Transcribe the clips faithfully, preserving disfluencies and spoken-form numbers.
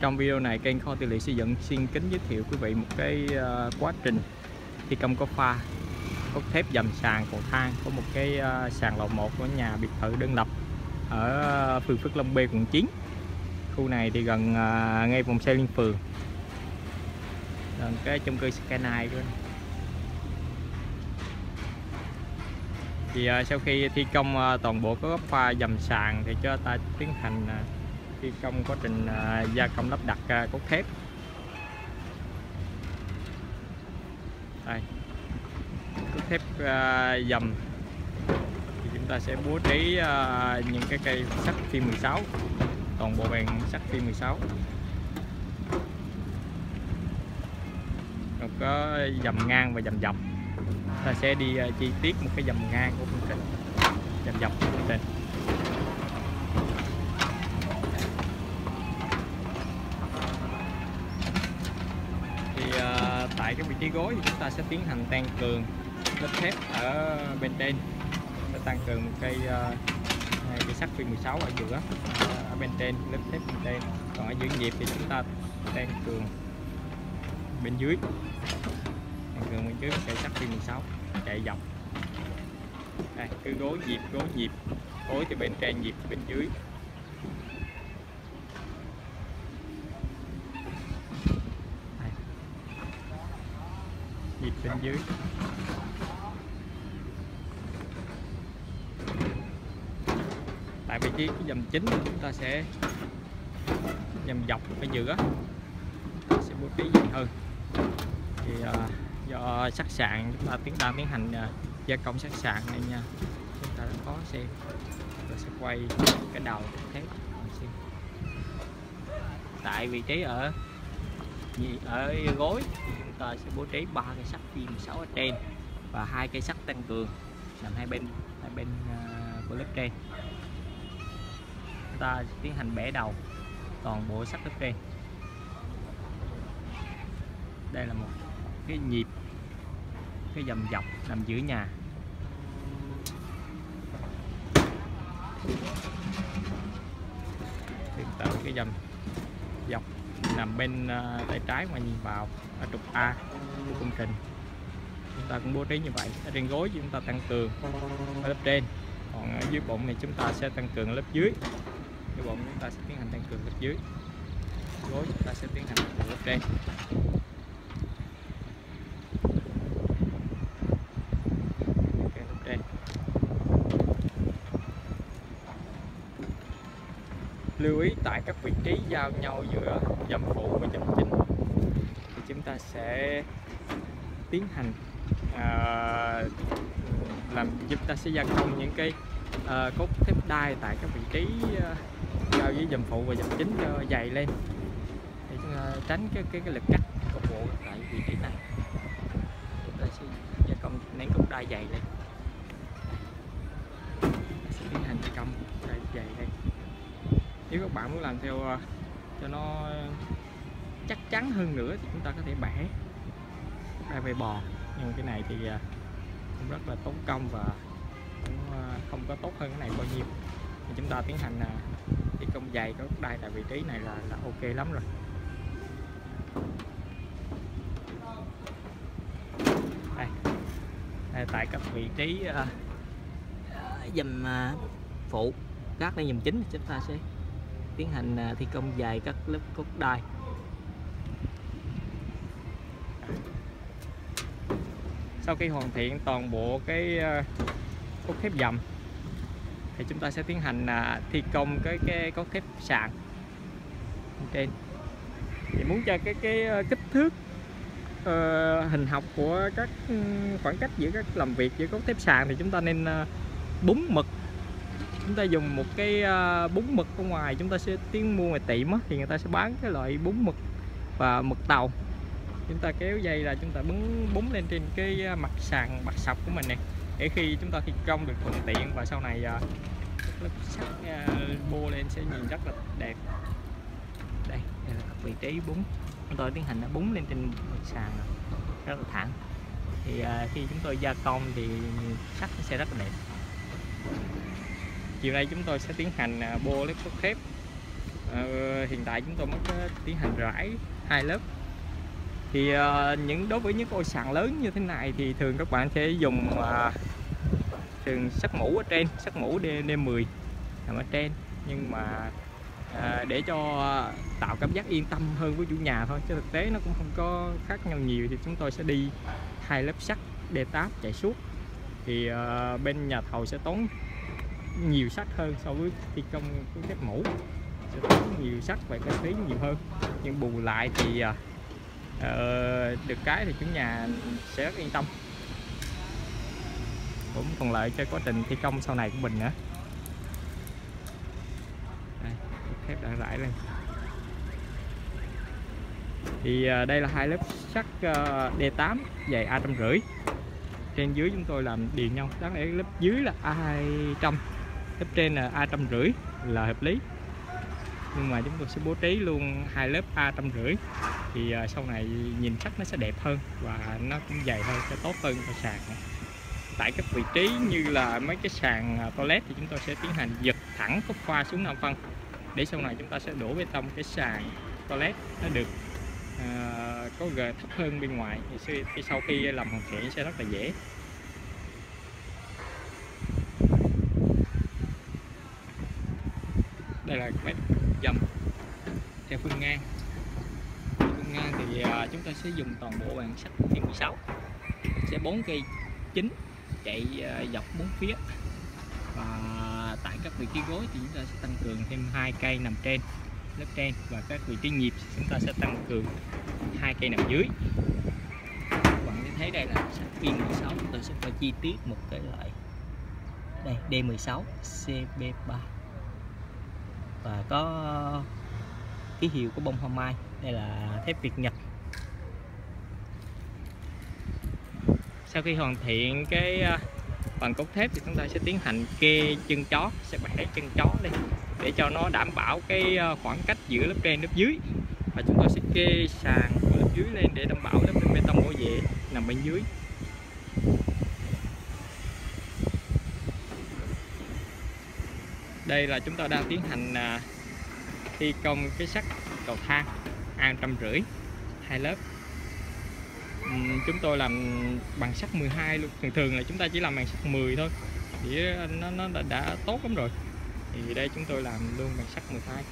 Trong video này, kênh Kho Tư liệu Xây dựng xin kính giới thiệu quý vị một cái uh, quá trình thi công có pha, cốt thép dầm sàn cầu thang của một cái uh, sàn lầu một của nhà biệt thự đơn lập ở phường Phước Long B, quận chín. Khu này thì gần uh, ngay vòng xe liên phường, gần cái chung cư Skyline của anh. Thì uh, sau khi thi công uh, toàn bộ các góc pha dầm sàn thì cho ta tiến hành uh, thi công quá trình uh, gia công lắp đặt uh, cốt thép. Đây, cốt thép uh, dầm thì chúng ta sẽ bố trí uh, những cái cây sắt phi mười sáu, toàn bộ bàn sắt phi mười sáu. Còn có dầm ngang và dầm dọc. Ta sẽ đi uh, chi tiết một cái dầm ngang của công trình, dầm dọc của công trình. Thì uh, tại cái vị trí gối thì chúng ta sẽ tiến hành tăng cường lớp thép ở bên trên, để tăng cường một cây uh, cây sắt phi mười sáu ở giữa, ở bên trên, lớp thép bên trên. Còn ở dưới nhịp thì chúng ta tăng cường bên dưới. Bên dưới cây sắt phi mười sáu chạy dọc. Đây, cứ gối nhịp, gối nhịp, gối thì bên trên, nhịp bên dưới. Đây, nhịp bên dưới. Tại vị trí cái dầm chính chúng ta sẽ dầm dọc ở giữa, sẽ bố trí dày hơn. Thì uh, do sắt sàn chúng ta tiến ta tiến hành uh, gia công sắt sàn này nha, chúng ta đã có xem rồi sẽ quay cái đầu thép. Tại vị trí ở ở gối chúng ta sẽ bố trí ba cây sắt phi mười sáu ở trên và hai cây sắt tăng cường làm hai bên hai bên uh, của lớp trên. Chúng ta tiến hành bẻ đầu toàn bộ sắt lớp trên. Đây là một cái nhịp, cái dầm dọc nằm giữa nhà. Hiện tại cái dầm dọc nằm bên tay trái mà nhìn vào ở trục A của công trình. Chúng ta cũng bố trí như vậy. Ở trên gối chúng ta tăng cường ở lớp trên, còn ở dưới bụng này chúng ta sẽ tăng cường lớp dưới. Dưới bụng chúng ta sẽ tiến hành tăng cường lớp dưới. Gối chúng ta sẽ tiến hành tăng cường lớp trên. Lưu ý tại các vị trí giao nhau giữa dầm phụ và dầm chính thì chúng ta sẽ tiến hành uh, làm chúng ta sẽ gia công những cái uh, cốt thép đai tại các vị trí uh, giao với dầm phụ và dầm chính cho dày lên để uh, tránh cái cái, cái lực cắt cột bộ tại vị trí này. Chúng ta sẽ gia công nén cốt đai dày lên, sẽ tiến hành gia công đai dày lên. Nếu các bạn muốn làm theo cho nó chắc chắn hơn nữa thì chúng ta có thể bẻ ra về bò, nhưng cái này thì cũng rất là tốn công và cũng không có tốt hơn cái này bao nhiêu. Thì chúng ta tiến hành thi công dày có đai tại vị trí này là, là ok lắm rồi. Đây, đây tại các vị trí dầm phụ gác lên dầm chính chúng ta sẽ tiến hành thi công dài các lớp cốt đai. Sau khi hoàn thiện toàn bộ cái cốt thép dầm thì chúng ta sẽ tiến hành thi công cái cái cốt thép sàn trên. Thì muốn cho cái cái kích thước uh, hình học của các khoảng cách giữa các làm việc giữa cốt thép sàn thì chúng ta nên búng mực. Chúng ta dùng một cái bún mực ở ngoài, chúng ta sẽ tiến mua ngoài tiệm á, thì người ta sẽ bán cái loại bún mực và mực tàu. Chúng ta kéo dây là chúng ta búng búng lên trên cái mặt sàn, mặt sọc của mình này, để khi chúng ta thi công được thuận tiện và sau này lớp sắt bô lên sẽ nhìn rất là đẹp. Đây, đây là các vị trí búng. Chúng tôi tiến hành nó búng lên trên mặt sàn rất là thẳng. Thì khi chúng tôi gia công thì sắt sẽ rất là đẹp. Chiều nay chúng tôi sẽ tiến hành bô lớp cốt thép uh, hiện tại chúng tôi mới tiến hành rải hai lớp. Thì uh, những đối với những ô sàn lớn như thế này thì thường các bạn sẽ dùng uh, thường sắt mũ ở trên, sắt mũ D mười nằm ở trên, nhưng mà à, để cho tạo cảm giác yên tâm hơn với chủ nhà thôi, chứ thực tế nó cũng không có khác nhau nhiều. Thì chúng tôi sẽ đi hai lớp sắt D tám chạy suốt, thì à, bên nhà thầu sẽ tốn nhiều sắt hơn so với thi công cái thép mũ, sẽ tốn nhiều sắt và kinh phí nhiều hơn. Nhưng bù lại thì à, được cái thì chủ nhà sẽ rất yên tâm, cũng thuận lợi cho quá trình thi công sau này của mình nữa. Thép đã rải lên. Thì đây là hai lớp sắt D tám dày A một trăm rưỡi. Trên dưới chúng tôi làm điền nhau, đáng lẽ lớp dưới là A hai trăm, lớp trên là A một trăm rưỡi là hợp lý. Nhưng mà chúng tôi sẽ bố trí luôn hai lớp A một trăm rưỡi, thì sau này nhìn sắt nó sẽ đẹp hơn và nó cũng dày hơn, sẽ tốt hơn cho sàn. Tại các vị trí như là mấy cái sàn toilet thì chúng tôi sẽ tiến hành giật thẳng cốt khoa xuống năm phân, để sau này chúng ta sẽ đổ bê tông cái sàn toilet nó được uh, có gờ thấp hơn bên ngoài, thì sau khi làm hoàn thiện sẽ rất là dễ. Đây là mép dầm theo phương ngang. Phương ngang thì uh, chúng ta sẽ dùng toàn bộ bằng sắt T mười sáu, sẽ bốn cây chính chạy uh, dọc bốn phía. Và tại các vị trí gối thì chúng ta sẽ tăng cường thêm hai cây nằm trên lớp trên, và các vị trí nhịp chúng ta sẽ tăng cường hai cây nằm dưới. Các bạn thấy đây là sắt P mười sáu, chúng tôi sẽ phải chi tiết một cái loại đây D mười sáu C B ba và có ký hiệu của bông hoa mai. Đây là thép Việt Nhật. Sau khi hoàn thiện cái bằng cốt thép thì chúng ta sẽ tiến hành kê chân chó, sẽ bẻ chân chó đi để cho nó đảm bảo cái khoảng cách giữa lớp trên lớp dưới, và chúng ta sẽ kê sàn của lớp dưới lên để đảm bảo lớp bê tông bảo vệ nằm bên dưới. Đây là chúng ta đang tiến hành thi công cái sắt cầu thang A một trăm rưỡi hai lớp. Chúng tôi làm bằng sắt mười hai luôn, thường thường là chúng ta chỉ làm bằng sắt mười thôi thì nó, nó đã, đã tốt lắm rồi. Thì đây chúng tôi làm luôn bằng sắt mười hai.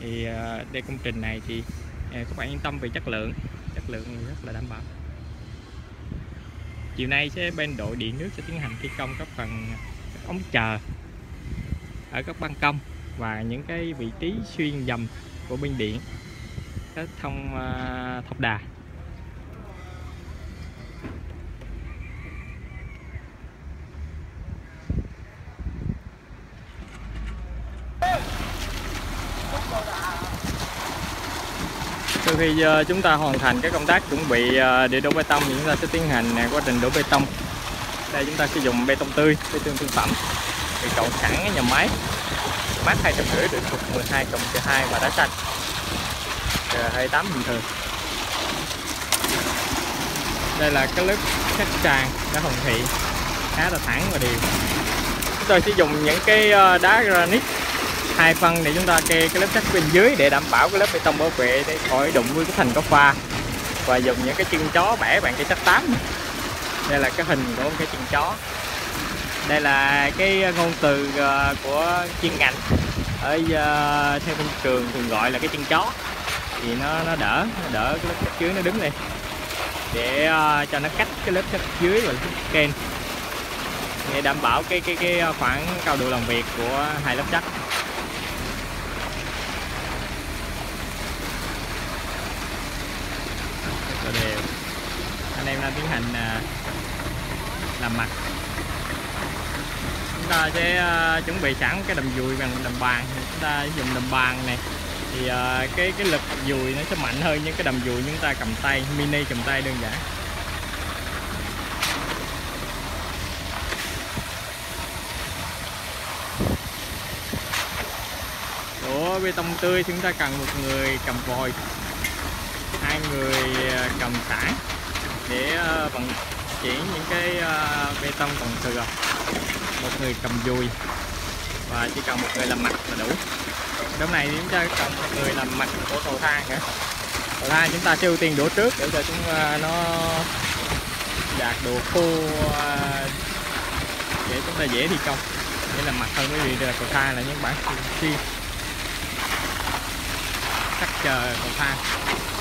Thì đây công trình này thì các bạn yên tâm về chất lượng, chất lượng rất là đảm bảo. Chiều nay sẽ bên đội điện nước sẽ tiến hành thi công các phần các ống chờ ở các ban công và những cái vị trí xuyên dầm của bên điện, các thông thọc đà. Sau khi chúng ta hoàn thành các công tác chuẩn bị để đổ bê tông thì chúng ta sẽ tiến hành quá trình đổ bê tông. Đây chúng ta sử dụng bê tông tươi, bê tông thương phẩm thì cộng sẵn ở nhà máy mát hai trăm rưỡi được thuộc mười hai cộng hai và đá xanh hai mươi tám bình thường. Đây là cái lớp sắt sàn đã hoàn thiện, khá là thẳng và đều. Chúng tôi sẽ dùng những cái đá granite hai phân để chúng ta kê cái lớp sắt bên dưới để đảm bảo cái lớp bê tông bảo vệ để khỏi đụng với cái thành có pha, và dùng những cái chân chó bẻ bằng cái sắt tám. Đây là cái hình của cái chân chó. Đây là cái ngôn từ của chuyên ngành ở theo bên trường thường gọi là cái chân chó, thì nó nó đỡ nó đỡ cái lớp sắt dưới, nó đứng lên để cho nó cách cái lớp sắt dưới và lớp kênh, để đảm bảo cái cái cái khoảng cao độ làm việc của hai lớp sắt. Đều. Anh em đang tiến hành làm mặt. Chúng ta sẽ chuẩn bị sẵn cái đầm dùi bằng đầm bàn. Chúng ta dùng đầm bàn này thì cái cái lực dùi nó sẽ mạnh hơn những cái đầm dùi chúng ta cầm tay, mini cầm tay đơn giản. Đổ bê tông tươi chúng ta cần một người cầm vòi, hai người cầm sẵn để vận chuyển những cái bê tông còn thừa, một người cầm dùi và chỉ cần một người làm mặt là đủ. Trong này chúng ta cần một người làm mặt của cầu thang nữa. Cầu thang chúng ta sẽ ưu tiên đổ trước để cho chúng nó đạt được khu để chúng ta dễ thi công, để làm mặt hơn. Bởi vì cầu thang là những bản thường xuyên chắc chờ cầu thang.